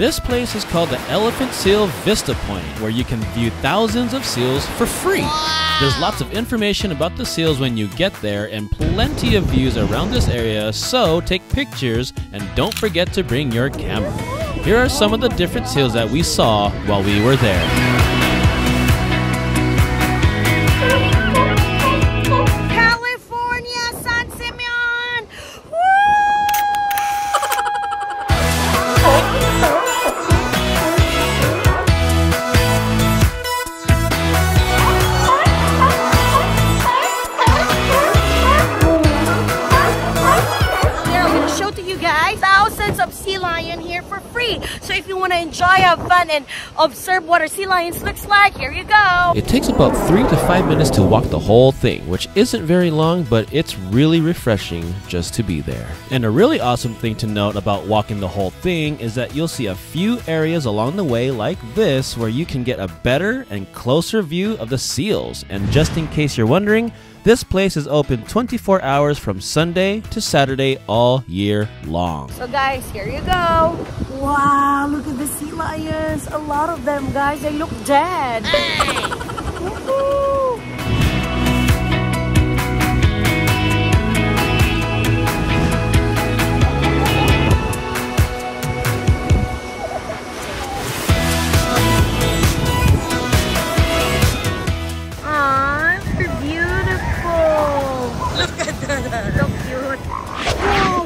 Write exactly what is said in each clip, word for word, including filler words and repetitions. This place is called the Elephant Seal Vista Point, where you can view thousands of seals for free. Wow. There's lots of information about the seals when you get there and plenty of views around this area, so take pictures and don't forget to bring your camera. Here are some of the different seals that we saw while we were there. Of sea lion here for free. So if you want to enjoy, have fun, and observe what our sea lions looks like, here you go. It takes about three to five minutes to walk the whole thing, which isn't very long, but it's really refreshing just to be there. And a really awesome thing to note about walking the whole thing is that you'll see a few areas along the way like this where you can get a better and closer view of the seals. And just in case you're wondering, this place is open twenty-four hours from Sunday to Saturday all year long. So guys, here you go. Wow, look at the sea lions. A lot of them, guys. They look dead. Hey. So cute. Whoa,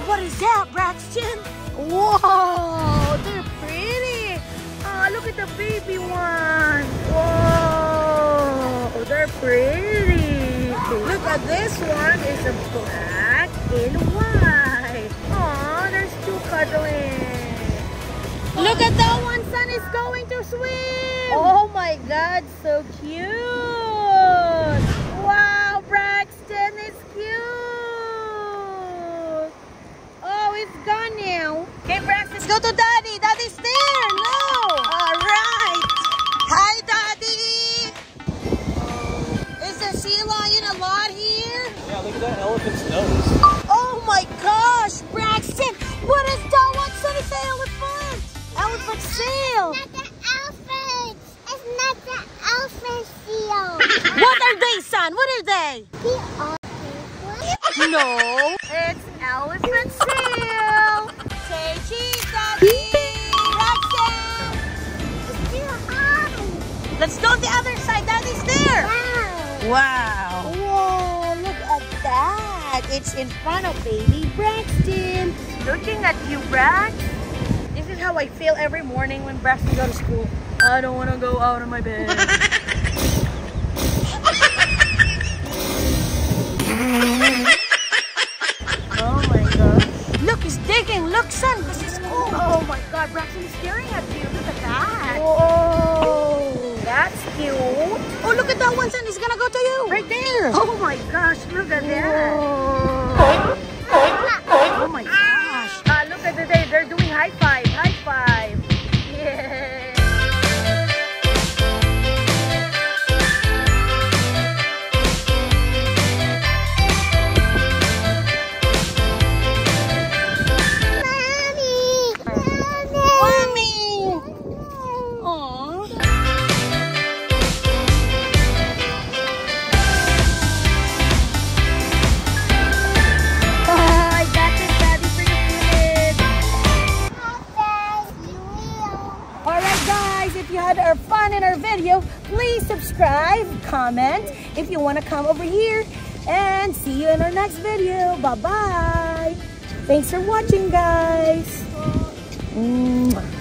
what is that, Braxton? Whoa, they're pretty. Oh, look at the baby one. Whoa, they're pretty. Look at this one. It's a black and white. Oh, there's two cuddling. Look at that one. Son is going to swim. Oh my God, so cute. Wow, Braxton is cute. It's gone now. Okay, Braxton, let's go to Daddy. Daddy's there. No. All right. Hi, Daddy. Is there sea lion a lot here? Yeah, look at that elephant's nose. Oh my gosh, Braxton. What is that one? What is the elephant? Elephant seal. Not the elephant. It's not the elephant seal. What are they, son? What are they? The elephant. No. It's elephant seal. Say cheese, Daddy! Let's go to the other side. Daddy's there! Wow! Wow! Whoa! Look at that! It's in front of baby Braxton! Looking at you, Brax! This is how I feel every morning when Braxton goes to school. I don't want to go out of my bed. Look, son, this is cool. Oh my God, Braxton's staring at you. Look at that. Whoa, that's cute. Oh, look at that one, son. He's gonna go to you. Right there. Oh my gosh, look at that. Whoa. Oh my gosh. Uh, look at that. They're doing high five. High five. Yeah. Our fun in our video, please subscribe, comment if you want to come over here, and see you in our next video. Bye bye. Thanks for watching, guys. Mwah.